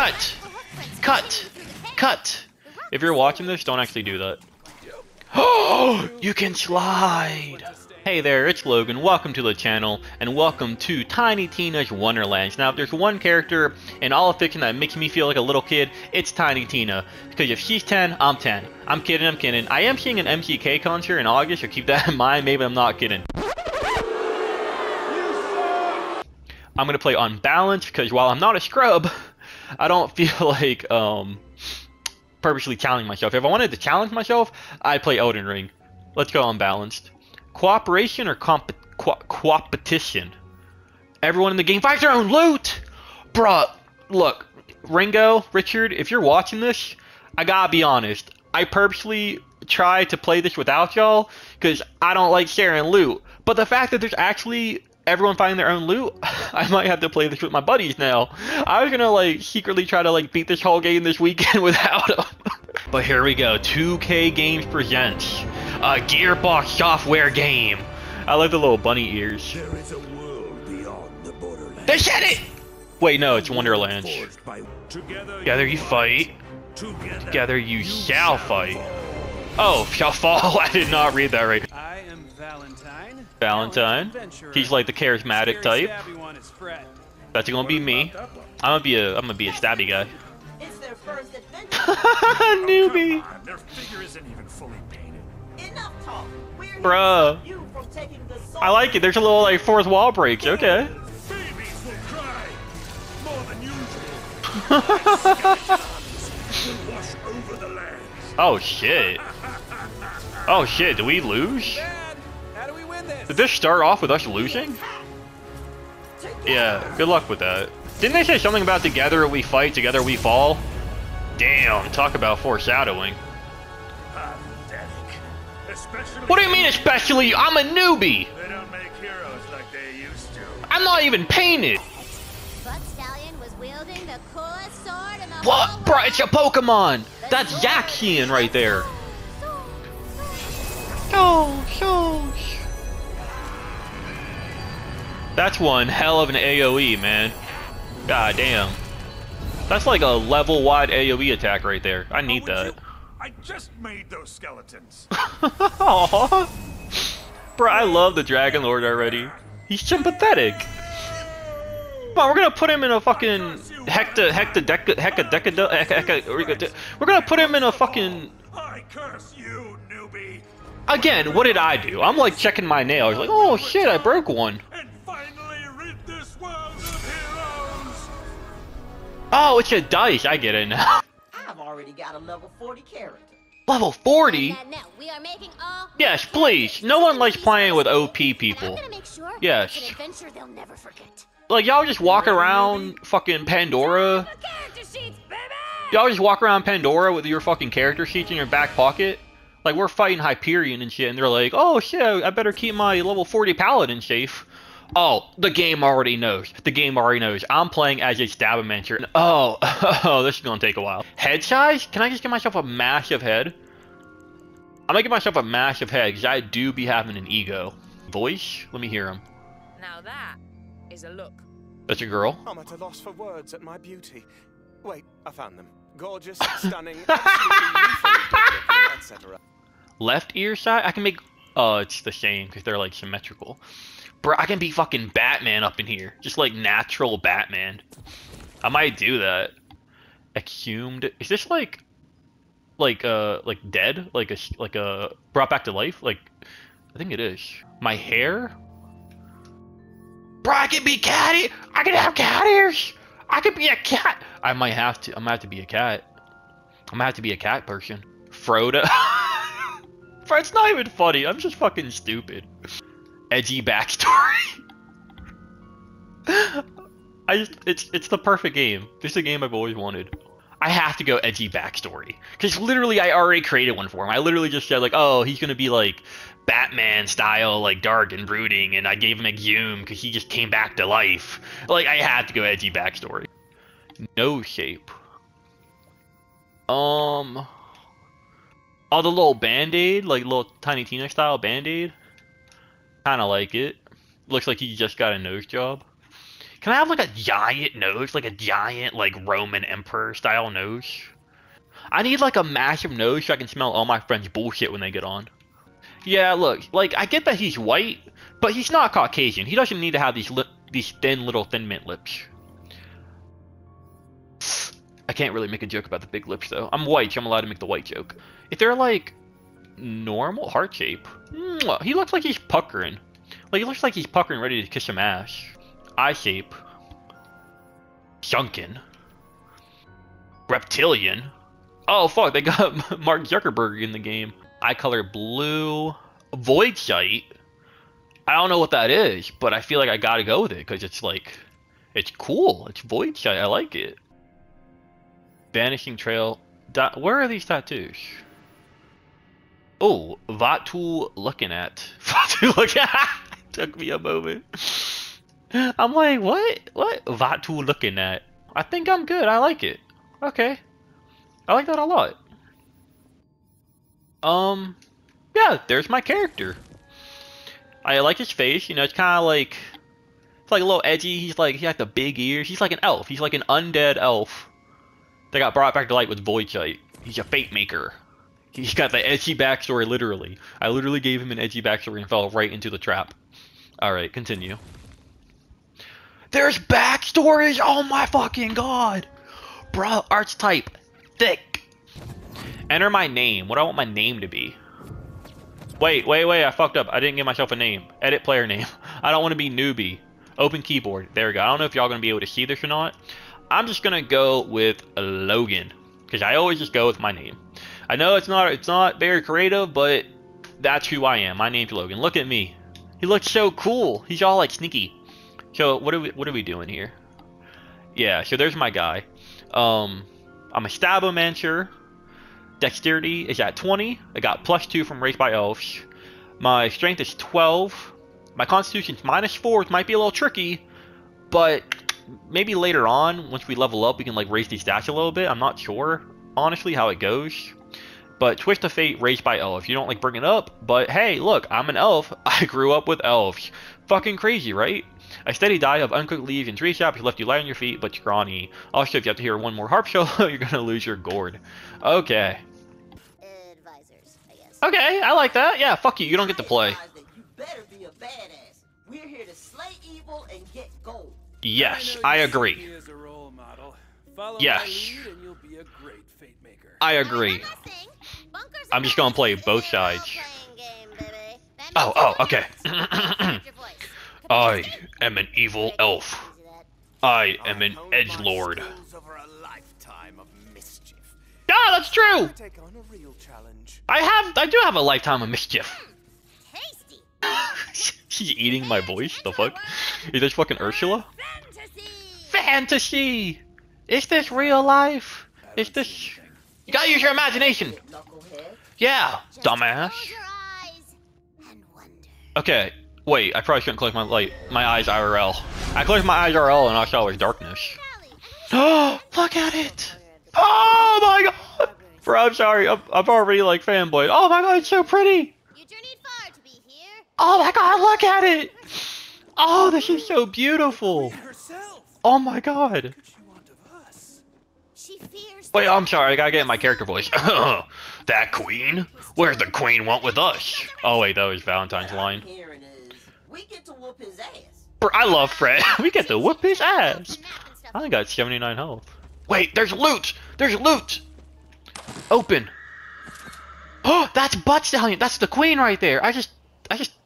Cut! Cut! Cut! If you're watching this, don't actually do that. Oh! You can slide! Hey there, it's Logan, welcome to the channel, and welcome to Tiny Tina's Wonderlands. Now, if there's one character in all of fiction that makes me feel like a little kid, it's Tiny Tina. Because if she's 10, I'm 10. I'm kidding, I'm kidding. I am seeing an MCK concert in August, so keep that in mind, maybe I'm not kidding. I'm gonna play on balance, because while I'm not a scrub, I don't feel like, purposely challenging myself. If I wanted to challenge myself, I'd play Elden Ring. Let's go unbalanced. Cooperation or competition? Everyone in the game finds their own loot! Bruh, look, Ringo, Richard, if you're watching this, I gotta be honest. I purposely try to play this without y'all, because I don't like sharing loot. But the fact that there's actually everyone finding their own loot, I might have to play this with my buddies now. I was gonna like secretly try to like beat this whole game this weekend without them. But here we go, 2K Games presents a Gearbox Software game. I like the little bunny ears. There is a world beyond the Borderlands. They said it! Wait, no, it's Wonderlands. Together you fight. Together you shall fight. Oh, shall fall. I did not read that right. I am Valentine. He's like the charismatic type. That's gonna be me. I'm gonna be a stabby guy. It's their first adventure. Newbie. Oh, their figure isn't even fully painted. Enough talk. Bruh. I like it. There's a little like fourth wall breaks. Okay. Babies will cry more than usual. Oh shit. Oh shit, do we lose? How do we win this? Did this start off with us losing? Yeah, good luck with that. Didn't they say something about together we fight, together we fall? Damn, talk about foreshadowing. What do you mean especially? I'm a newbie! They don't make heroes like they used to. I'm not even painted! Butt Stallion was wielding the coolest sword in the what? Bro, it's a Pokemon! That's Zacian right there. That's one hell of an AoE, man. God damn. That's like a level wide AoE attack right there. I need that. I just made those skeletons. Aww. Bro, I love the Dragon Lord already. He's sympathetic. Come on, we're gonna put him in a fucking we're gonna put him in a fucking. I curse you, newbie. Again, what did I do? I'm like checking my nails, like, oh shit, I broke one. And finally rid this world of heroes. Oh, it's a dice. I get it now. I've already got a level 40 character. Level 40? Yes, please. No one likes playing with OP people. Yes. Like, y'all just walk around fucking Pandora. Y'all just walk around Pandora with your fucking character sheets in your back pocket. Like, we're fighting Hyperion and shit, and they're like, oh shit, I better keep my level 40 paladin safe. Oh, the game already knows. The game already knows. I'm playing as a stabbermancer. Oh, this is gonna take a while. Head size? Can I just get myself a massive head? I'm gonna get myself a massive head, because I do be having an ego. Voice? Let me hear him. Now that is a look. That's a girl. I'm at a loss for words at my beauty. Wait, I found them. Gorgeous, stunning, etc. Left ear side? I can make. Oh, it's the same because they're like symmetrical. Bro, I can be fucking Batman up in here, just like natural Batman. I might do that. Exhumed. Is this like dead? Like a brought back to life? Like, I think it is. My hair. Bro, I can be cat ears! I can have cat ears! I can be a cat! I might have to be a cat. I might have to be a cat person. Frodo. Bro, it's not even funny. I'm just fucking stupid. Edgy backstory. It's the perfect game. This is a game I've always wanted. I have to go edgy backstory. Because literally I already created one for him. I literally just said like, oh, he's gonna be like Batman style, like dark and brooding, and I gave him a Gume because he just came back to life. Like, I had to go edgy backstory. No shape. Oh, the little band-aid, like little Tiny Tina style band-aid. Kinda like it. Looks like he just got a nose job. Can I have like a giant nose, like a giant like Roman emperor style nose? I need like a massive nose so I can smell all my friends' bullshit when they get on. Yeah, look, like I get that he's white, but he's not Caucasian. He doesn't need to have these thin little thin mint lips. I can't really make a joke about the big lips though. I'm white, so I'm allowed to make the white joke. If they're like normal heart shape, he looks like he's puckering. Like he looks like he's puckering, ready to kiss some ass. Eye shape, sunken, reptilian. Oh fuck, they got Mark Zuckerberg in the game. Eye color blue, void sight. I don't know what that is, but I feel like I gotta go with it because it's like, it's cool. It's void sight. I like it. Vanishing trail. Where are these tattoos? Oh, Vatu looking at. Vatu looking at. Took me a moment. I'm like, what? What? Vatu looking at. I think I'm good. I like it. Okay. I like that a lot. Yeah, there's my character. I like his face. You know, it's kind of like, it's like a little edgy. He's like, he got the big ears. He's like an elf. He's like an undead elf. They got brought back to light with void sight. He's a fate maker. He's got the edgy backstory, literally. I literally gave him an edgy backstory and fell right into the trap. Alright, continue. There's backstories! Oh my fucking god! Bruh, archetype. Thick. Enter my name. What do I want my name to be? Wait, I fucked up. I didn't give myself a name. Edit player name. I don't want to be newbie. Open keyboard. There we go. I don't know if y'all gonna be able to see this or not. I'm just gonna go with Logan, because I always just go with my name. I know it's not very creative, but that's who I am. My name's Logan. Look at me. He looks so cool. He's all like sneaky. So what are we doing here? Yeah. So there's my guy. I'm a stabbermancer. Dexterity is at 20. I got +2 from raised by elves. My strength is 12. My constitution's -4, which might be a little tricky, but maybe later on, once we level up, we can like raise these stats a little bit. I'm not sure, honestly, how it goes. But Twist of Fate, raised by elf. You don't like bringing it up, but hey, look, I'm an elf. I grew up with elves. Fucking crazy, right? A steady diet of uncooked leaves and tree saps left you light on your feet, but scrawny. Also, if you have to hear one more harp solo, you're gonna lose your gourd. Okay. Advisors, I guess. Okay, I like that. Yeah, fuck you. You don't get to play. You better be a badass. We're here to slay evil and get gold. Yes, I agree. Yes. I agree. I'm just gonna play both sides. Oh, okay. I am an evil elf. I am an edgelord. Ah, that's true! I do have a lifetime of mischief. She's eating my voice, the fuck? Is this fucking Ursula? Fantasy! Is this real life? Is this... You gotta use your imagination! Yeah, dumbass. Okay, wait, I probably shouldn't close my eyes IRL. I closed my eyes IRL and I saw it was darkness. Oh, look at it! Oh my god! Bro, I'm sorry, I'm already like fanboyed. Oh my god, it's so pretty! Oh my god, look at it! Oh, this is so beautiful! Oh my god! Wait, I'm sorry, I gotta get in my character voice. That queen? Where's the queen want with us? Oh wait, that was Valentine's line. Bro, I love Fred. We get to whoop his ass! I only got 79 health. Wait, there's loot! There's loot! Open! Oh, that's Butt Stallion! That's the queen right there! I just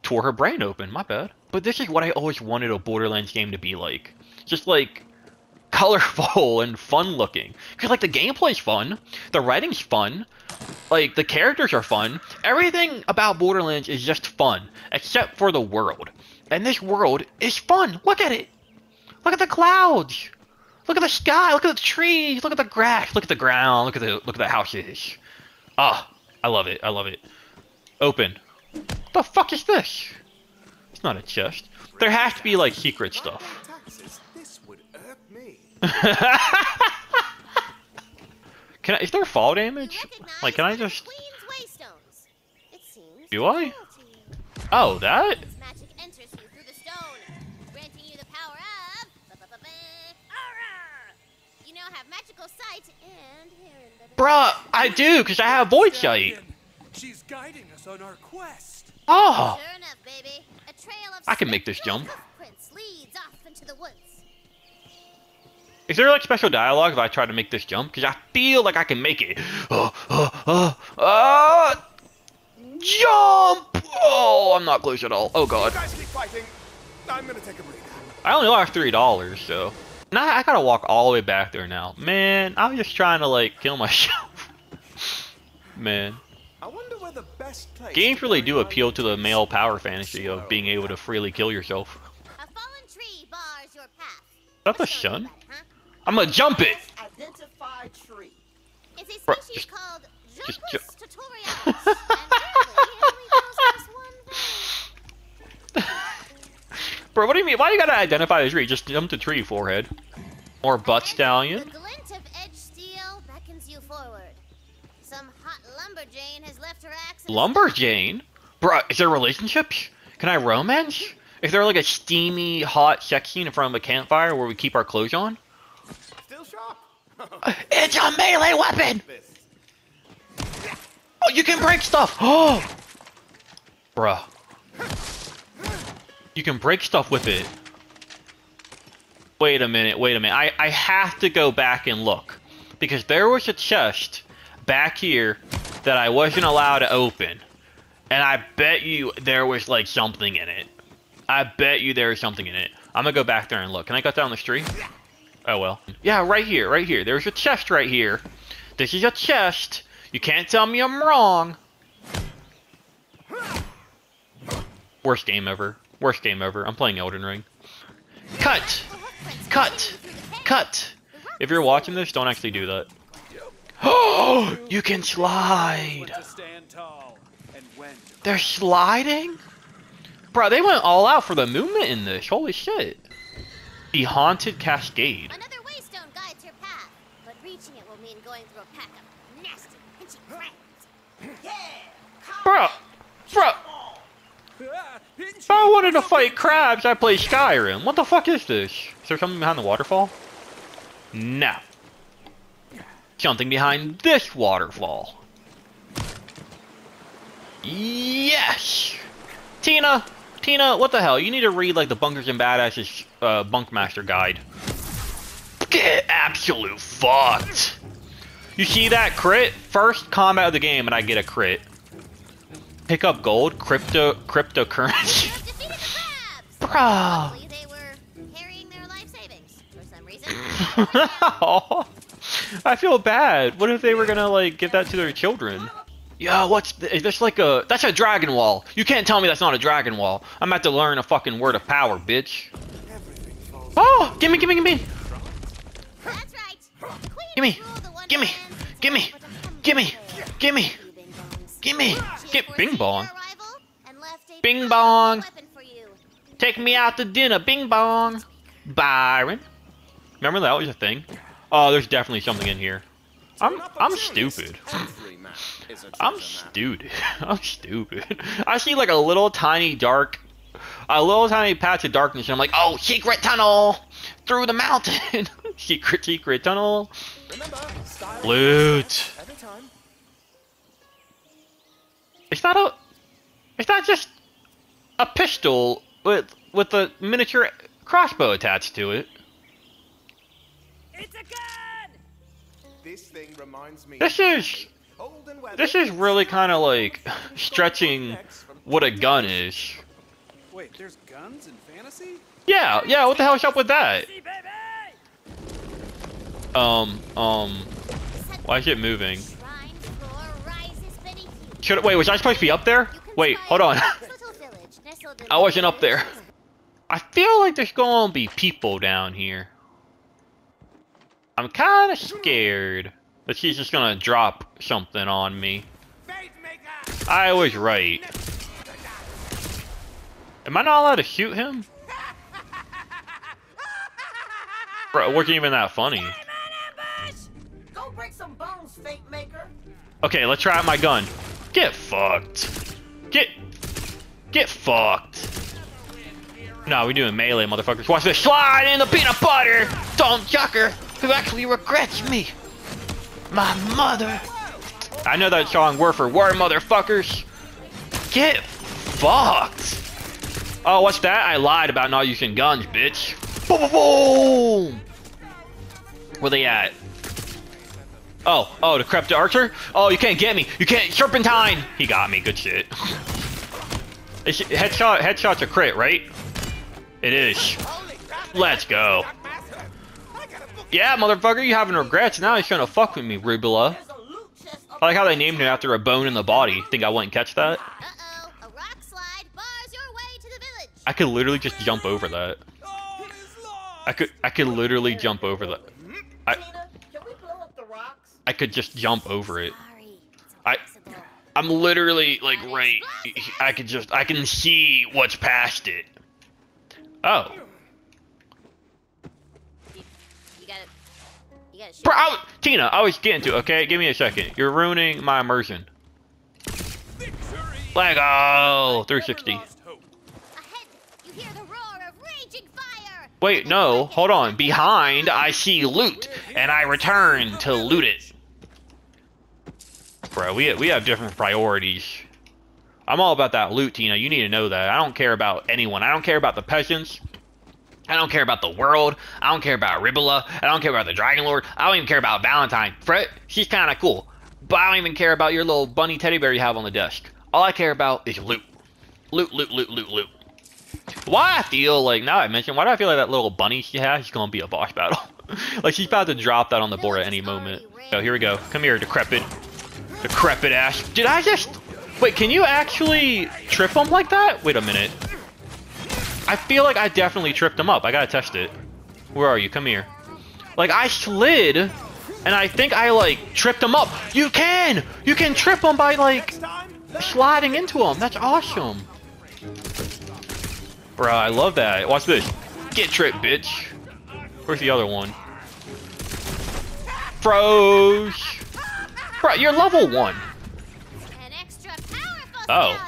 tore her brain open, my bad. But this is what I always wanted a Borderlands game to be like. Just like, colorful and fun looking. Cause like the gameplay's fun, the writing's fun, like the characters are fun. Everything about Borderlands is just fun, except for the world. And this world is fun, look at it! Look at the clouds! Look at the sky, look at the trees, look at the grass, look at the ground, look at the houses. Ah, I love it, I love it. Open. What the fuck is this? It's not a chest. There has to be like secret stuff. Is there fall damage? Like, can I just... Do I? Oh, that? magical sight and here in the... Bruh, I do, because I have void sight. She's guiding us on our quest. Oh. Sure enough, baby. A trail of I can make this jump. Prints leads off into the woods. Is there like special dialogue if I try to make this jump? Because I feel like I can make it. Jump! Oh, I'm not close at all. Oh god. You guys keep fighting. I'm gonna take a break. I only lost $3, so now I gotta walk all the way back there now. Man, I'm just trying to like kill myself. Man. I wonder where the best place games really do appeal to the male power fantasy of being able to freely kill yourself. A fallen tree bars your path. That's a shun. I'm gonna jump it! It's a species called Junglus tutorialis, and only one. Bro, what do you mean? Why do you gotta identify the tree? Just jump the tree, forehead. Or butt stallion. The glint of edge steel beckons you forward. Some hot lumberjane has left her axe. Lumberjane? Bro, is there relationships? Can I romance? Is there like a steamy, hot sex scene in front of a campfire where we keep our clothes on? It's a melee weapon! Oh, you can break stuff! Oh! Bruh. You can break stuff with it. Wait a minute. I have to go back and look. Because there was a chest back here that I wasn't allowed to open. And I bet you there was like something in it. I'm gonna go back there and look. Can I go down the street? Oh well. Yeah, right here. There's a chest right here. This is a chest. You can't tell me I'm wrong. Worst game ever. I'm playing Elden Ring. Cut! If you're watching this, don't actually do that. Oh! You can slide! They're sliding? Bro, they went all out for the movement in this. Holy shit. The Haunted Cascade. Another waystone guides your path, but reaching it will mean going through a pack of nasty, pinchy brats. Yeah! Bro! If I wanted to fight crabs, I play Skyrim. What the fuck is this? Is there something behind the waterfall? No. Something behind this waterfall. Yes! Tina, what the hell? You need to read, like, the Bunkers and Badasses Bunkmaster guide. Get absolute fucked! You see that crit? First combat of the game and I get a crit. Pick up gold, cryptocurrency. Bruh! They were carrying their life savings for some reason. I feel bad. What if they were gonna, like, give that to their children? Yo, is this like a... That's a dragon wall. You can't tell me that's not a dragon wall. I'm about to learn a fucking word of power, bitch. Oh! Gimme! That's right. Gimme! Get bing bong. Bing bong. Take me out to dinner, bing bong. Byron. Remember that was a thing? Oh, there's definitely something in here. I'm stupid. I see like a little tiny patch of darkness and I'm like, oh, secret tunnel through the mountain. secret tunnel. Loot. It's not just a pistol with a miniature crossbow attached to it. It's a gun. This thing reminds me. This is really kind of like stretching what a gun is. Wait, there's guns in fantasy? Yeah, what the hell's up with that? Why is it moving? Wait, was I supposed to be up there? Wait, hold on. I wasn't up there. I feel like there's gonna be people down here. I'm kind of scared. But she's just gonna drop something on me. I was right. Am I not allowed to shoot him? Bro, it wasn't even that funny. Go break some bones, fate maker. Okay, let's try out my gun. Get fucked. Get fucked. No, we're doing melee, motherfuckers. Watch this. Slide in the peanut butter. Don't chuck her. who actually regrets me. My mother. I know that song word for word, motherfuckers. Get fucked. Oh, what's that? I lied about not using guns, bitch. Boom, boom, boom. Where they at? Oh, oh, the crept archer? Oh, you can't get me. You can't. Serpentine. He got me. Good shit. It's headshot. Headshot's a crit, right? It is. Let's go. Yeah, motherfucker, you having regrets now? He's trying to fuck with me, Rebula. I like how they named him after a bone in the body. Think I wouldn't catch that? Uh-oh, a rock slide bars your way to the village. I could literally just jump over that. I could literally jump over that. I could just jump over it. I'm literally like right. I can see what's past it. Oh. Bro, Tina, I was getting to, okay? Give me a second. You're ruining my immersion. Lego 360. Wait, no, hold on. Behind, I see loot, and I return to loot it. Bro, we have different priorities. I'm all about that loot, Tina. You need to know that. I don't care about anyone. I don't care about the peasants. I don't care about the world. I don't care about Rebula. I don't care about the Dragon Lord. I don't even care about Valentine. Fred, she's kind of cool. But I don't even care about your little bunny teddy bear you have on the desk. All I care about is loot. Loot, loot, loot, loot, loot. Why I feel like, now I mentioned, why do I feel like that little bunny she has is going to be a boss battle? Like she's about to drop that on the board at any moment. So here we go. Come here, decrepit. Decrepit ass. Did I just... Wait, can you actually trip him like that? Wait a minute. I feel like I definitely tripped him up. I gotta test it. Where are you? Come here. Like, I slid, and I think I, like, tripped him up. You can! You can trip him by, like, sliding into him. That's awesome. Bro, I love that. Watch this. Get tripped, bitch. Where's the other one? Froze. Bro, you're level 1. Oh.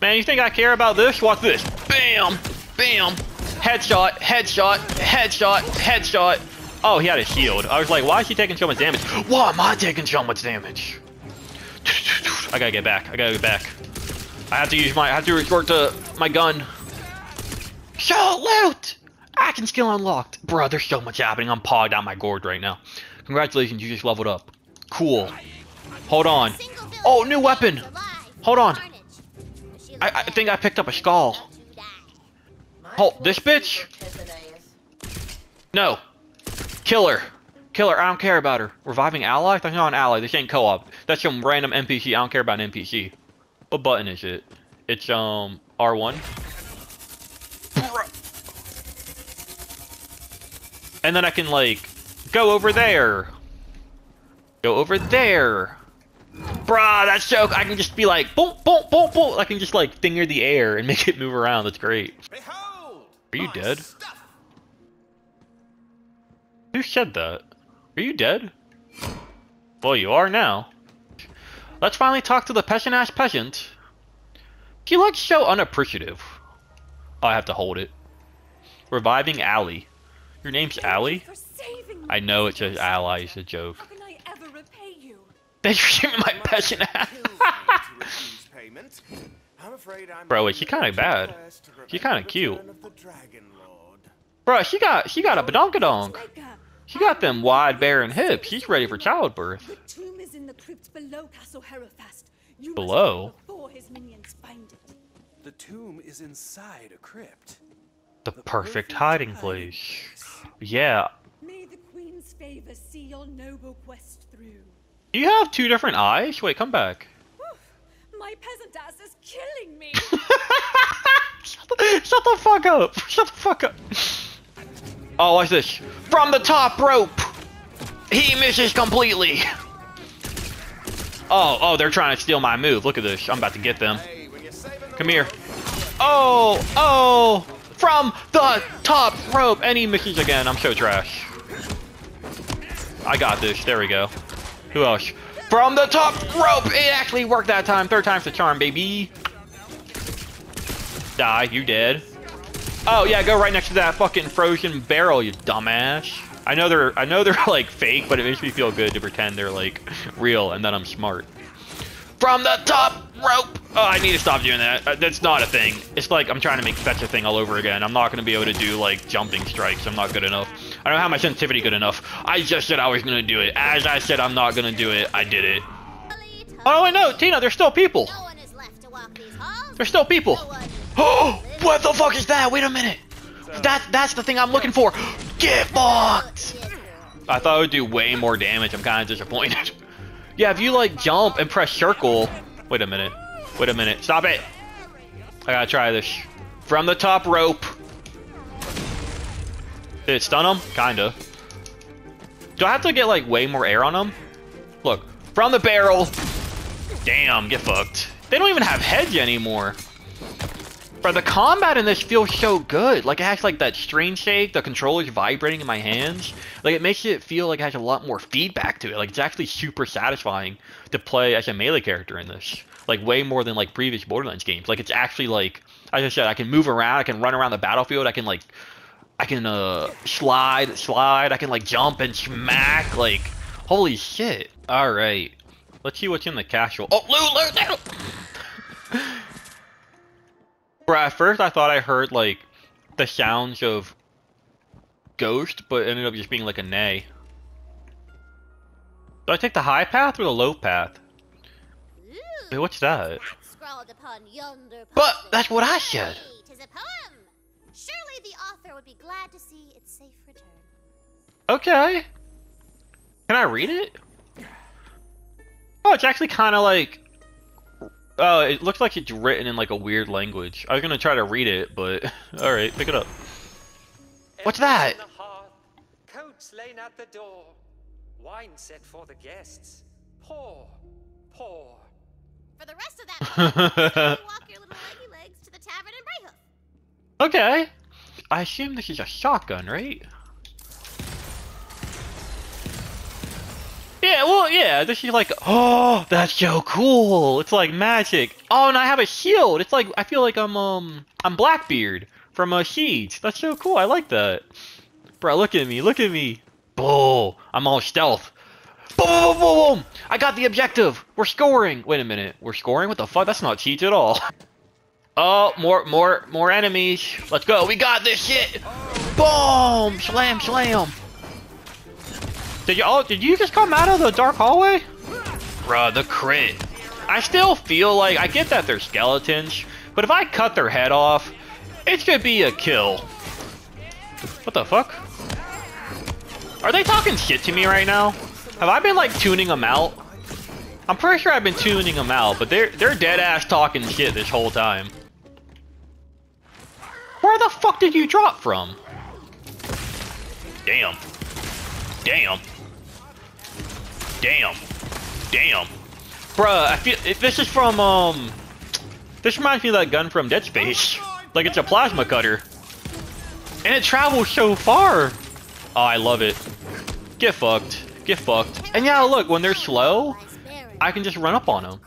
Man, you think I care about this? Watch this. Bam! Bam! Headshot! Headshot! Headshot! Headshot! Oh, he had a shield. I was like, why is he taking so much damage? Why am I taking so much damage? I gotta get back. I gotta get back. I have to resort to my gun. So loot! Action skill unlocked. Bro, there's so much happening. I'm pogged out my gourd right now. Congratulations, you just leveled up. Cool. Hold on. Oh, new weapon! Hold on. I think I picked up a skull. Hold this bitch. No. Kill her. Kill her. I don't care about her. Reviving ally? That's not an ally. This ain't co-op. That's some random NPC. I don't care about an NPC. What button is it? It's R1. And then I can like go over there. Go over there. Bruh, that's joke. I can just be like, boom, boom, boom, boom. I can just like finger the air and make it move around. That's great. Behold, are you dead? Stuff. Who said that? Are you dead? Well, you are now. Let's finally talk to the peasant-ass peasant. She looks so unappreciative. Oh, I have to hold it. Reviving Allie. Your name's Allie? I know it says ally. It's a joke. Thanks for giving my peasant ass. Bro, she kind of bad. She kind of cute. Bro, she got a badonkadonk. She got them wide, barren hips. She's ready for childbirth. Below? The tomb is inside a crypt. The perfect hiding place. Yeah. May the queen's favor see your noble quest through. You have two different eyes? Wait, come back. My peasant ass is killing me. Shut the fuck up. Shut the fuck up. Oh, watch this. From the top rope. He misses completely. Oh, oh, they're trying to steal my move. Look at this. I'm about to get them. Come here. Oh, oh. From the top rope. And he misses again. I'm so trash. I got this. There we go. Who else? From the top rope! It actually worked that time. Third time's the charm, baby. Die, you dead. Oh yeah, go right next to that fucking frozen barrel, you dumbass. I know they're like fake, but it makes me feel good to pretend they're like real and that I'm smart. From the top rope. Oh, I need to stop doing that. That's not a thing. It's like I'm trying to make fetch a thing all over again. I'm not gonna be able to do like jumping strikes. I'm not good enough. I don't have my sensitivity good enough. I just said I was gonna do it. As I said I'm not gonna do it, I did it. Oh, I know, Tina, there's still people. There's still people. Oh, what the fuck is that? Wait a minute. That's the thing I'm looking for. Get fucked. I thought it would do way more damage. I'm kind of disappointed. Yeah, if you like jump and press circle. Wait a minute. Wait a minute. Stop it. I gotta try this. From the top rope. Did it stun him? Kinda. Do I have to get like way more air on him? Look. From the barrel. Damn, get fucked. They don't even have heads anymore. Bro, the combat in this feels so good. Like, it has, like, that strain shake, the controller's vibrating in my hands. Like, it makes it feel like it has a lot more feedback to it. Like, it's actually super satisfying to play as a melee character in this. Like, way more than, like, previous Borderlands games. Like, it's actually, like, as I said, I can move around, I can run around the battlefield, I can slide, I can, like, jump and smack, like, holy shit. Alright, let's see what's in the castle. Oh, loot! Bro, at first I thought I heard, like, the sounds of ghost, but it ended up just being, like, a neigh. Do I take the high path or the low path? Wait, what's that? But that's what I said! Okay. Can I read it? Oh, it's actually kind of like... Oh, it looks like it's written in like a weird language. I was gonna try to read it, but alright, pick it up. What's that? Coats lain at the door. Wine set for the guests. Pour, pour. For the rest of that, walk your little leggy legs to the tavern and Brayhoof. Okay. I assume this is a shotgun, right? Yeah, well, yeah, this is like, oh, that's so cool. It's like magic. Oh, and I have a shield. It's like, I feel like I'm Blackbeard from Siege. That's so cool. I like that. Bro, look at me. Look at me. Boom. I'm all stealth. Boom, boom, boom, boom. I got the objective. We're scoring. Wait a minute. We're scoring? What the fuck? That's not Siege at all. Oh, more enemies. Let's go. We got this shit. Boom. Slam, slam. Did you just come out of the dark hallway? Bruh, the crit. I still feel like, I get that they're skeletons, but if I cut their head off, it should be a kill. What the fuck? Are they talking shit to me right now? Have I been like tuning them out? I'm pretty sure I've been tuning them out, but they're dead ass talking shit this whole time. Where the fuck did you drop from? Damn. Damn. Damn. Damn. Bruh, I feel if this is from this reminds me of that gun from Dead Space. Like it's a plasma cutter. And it travels so far. Oh, I love it. Get fucked. Get fucked. And yeah, look, when they're slow, I can just run up on them.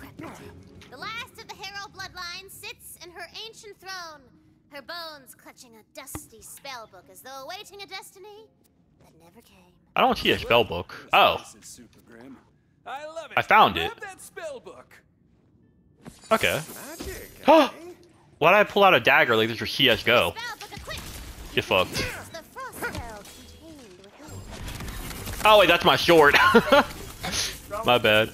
The last of the Harrow bloodline sits in her ancient throne, her bones clutching a dusty spell book as though awaiting a destiny that never came. I don't see a spell book. Oh. I found it. Okay. Why did I pull out a dagger like this for CSGO? Get fucked. Oh wait, that's my sword. My bad.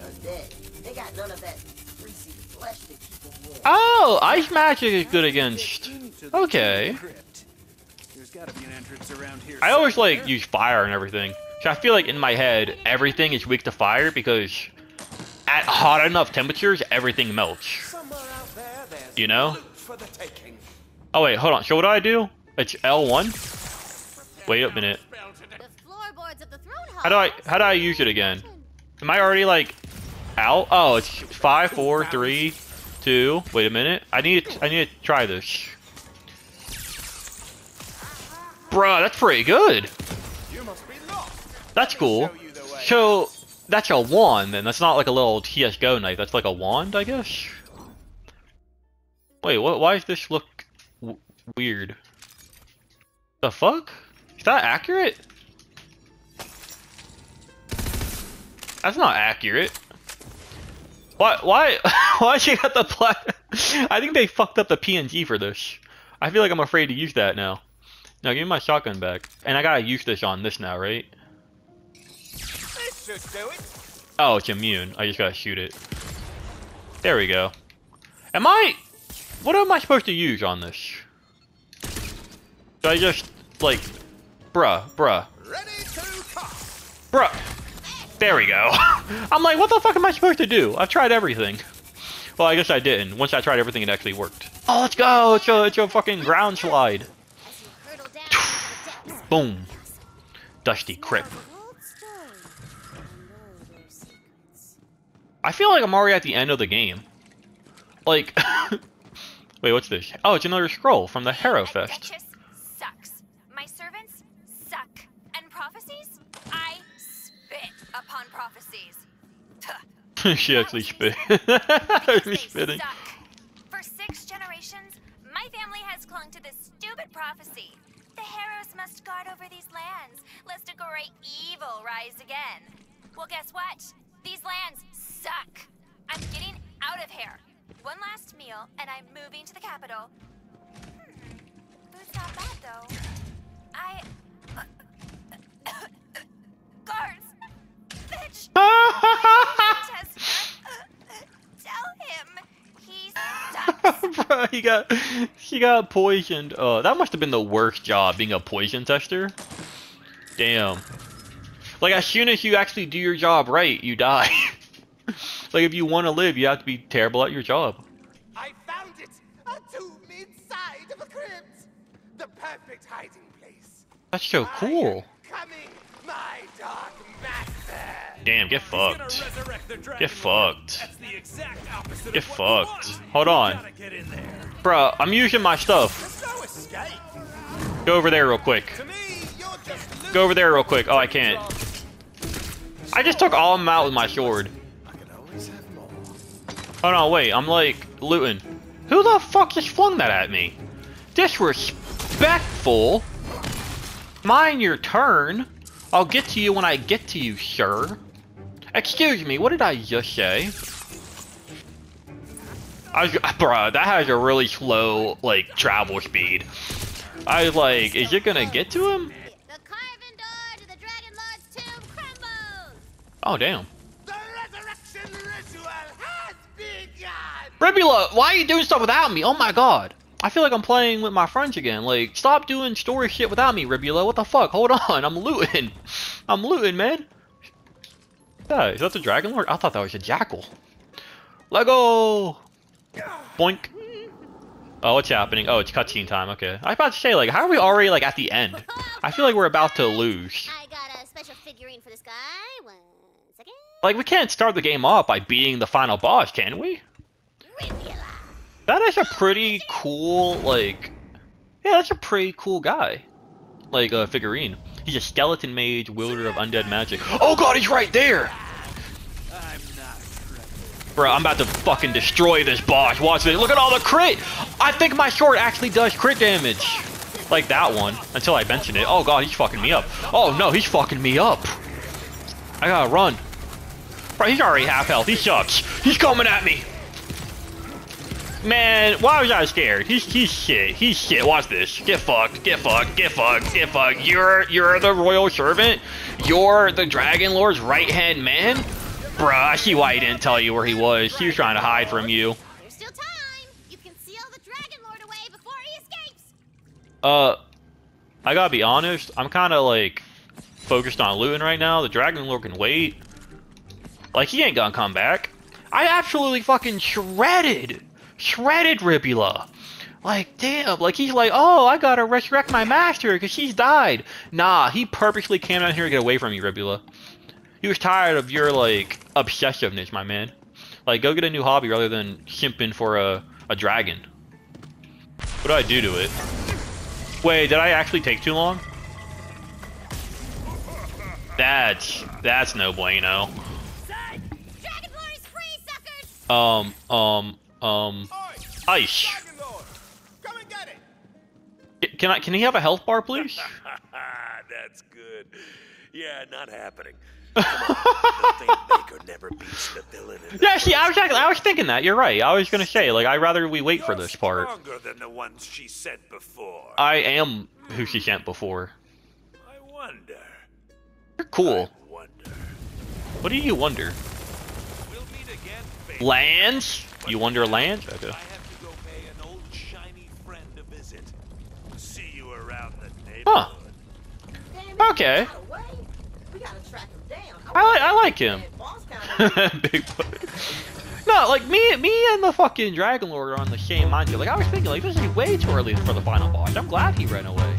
Oh, ice magic is good against... Okay. I always like use fire and everything. So I feel like in my head, everything is weak to fire because at hot enough temperatures, everything melts. You know? Oh wait, hold on. So what do I do? It's L1? Wait a minute. How do I use it again? Am I already like out? Oh, it's 5, 4, 3, 2. Wait a minute. I need to try this. Bruh, that's pretty good. That's cool. So, that's a wand, and that's not like a little CSGO knife. That's like a wand, I guess? Wait, why does this look weird? The fuck? Is that accurate? That's not accurate. Why she got the black? I think they fucked up the PNG for this. I feel like I'm afraid to use that now. Now give me my shotgun back. And I gotta use this on this now, right? Let's just do it. Oh, it's immune. I just gotta shoot it. There we go. What am I supposed to use on this? Should I just, like... Bruh. Ready to cut. Bruh. There we go. I'm like, what the fuck am I supposed to do? I've tried everything. Well, I guess I didn't. Once I tried everything, it actually worked. Oh, let's go! It's a fucking ground slide. Boom. Dusty Crip. I feel like I'm already at the end of the game. Like... Wait, what's this? Oh, it's another scroll from the Harrow Fest. Sucks. My servants suck. And prophecies? I spit upon prophecies. She actually spit. I'm spitting. For 6 generations, my family has clung to this stupid prophecy. The Harrows must guard over these lands, lest a great evil rise again. Well, guess what? These lands suck. I'm getting out of here. One last meal, and I'm moving to the capital. Food's not bad, though. Guards! Bitch! Tell him he sucks. Bro, he got poisoned. Oh, that must have been the worst job, being a poison tester. Damn. Like, as soon as you actually do your job right, you die. Like, if you want to live, you have to be terrible at your job. I found it! A tomb inside of a crypt! The perfect hiding place. That's so cool. Coming, my dark master. Damn, get fucked. Get fucked. That's the exact opposite of what you want. Hold on. Get in there. Bruh, I'm using my stuff. There's no escape. Go over there real quick. To me, you're just Oh, I can't. I just took all of them out with my sword. Oh no, wait, I'm like, looting. Who the fuck just flung that at me? Disrespectful! Mind your turn! I'll get to you when I get to you, sir. Excuse me, what did I just say? Bruh, that has a really slow, like, travel speed. I was like, is it gonna get to him? The carven door to the Dragon Lord's tomb crumbles! Oh, damn. Rebula, why are you doing stuff without me? Oh my god. I feel like I'm playing with my friends again. Like, stop doing story shit without me, Rebula. What the fuck? Hold on. I'm looting. I'm looting, man. Yeah, is that the Dragon Lord? I thought that was a jackal. Lego! Boink. Oh, what's happening? Oh, it's cutscene time. Okay. I was about to say, like, how are we already, like, at the end? I feel like we're about to lose. I got a special figurine for this guy. One second. Like, we can't start the game off by beating the final boss, can we? That is a pretty cool, like, yeah, that's a pretty cool guy, like a figurine. He's a skeleton mage, wielder of undead magic. Oh god, he's right there! Bro, I'm about to fucking destroy this boss. Watch this. Look at all the crit! I think my sword actually does crit damage, like that one, until I mentioned it. Oh god, he's fucking me up. Oh no, he's fucking me up. I gotta run. Bro, he's already half health. He sucks. He's coming at me. Man, why was I scared? He's shit. He's shit. Watch this. Get fucked. Get fucked. Get fucked. Get fucked. You're the royal servant. You're the Dragon Lord's right hand man. Bruh, I see why he didn't tell you where he was. He was trying to hide from you. There's still time. You can seal the Dragon Lord away before he escapes. I gotta be honest. I'm kind of like focused on looting right now. The Dragon Lord can wait. Like he ain't gonna come back. I absolutely fucking shredded Rebula. Like, damn, like he's like, oh, I gotta resurrect my master because she's died. Nah, he purposely came down here to get away from you, Rebula. He was tired of your, like, obsessiveness, my man. Like, go get a new hobby rather than simping for a dragon. What do I do to it? Wait, did I actually take too long? That's no bueno. Ice. Come and get it. Can he have a health bar, please? That's good. Yeah, not happening. Baker never beats the villain. Yeah, exactly. I was thinking that. You're right. I was gonna say, like, I'd rather we wait for this part. Stronger than the ones she sent before. I am who she sent before. I wonder. You're cool. I wonder. What do you wonder? We'll meet again, baby. Lance? You wonder Lance? Okay. I have to go pay an old shiny friend a visit. See you around the neighborhood. Huh. Okay. I like him. Big boy. No, like me and the fucking Dragon Lord are on the same mindset. Like I was thinking, like this is way too early for the final boss. I'm glad he ran away.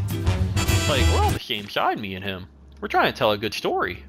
Like we're on the same side, me and him. We're trying to tell a good story.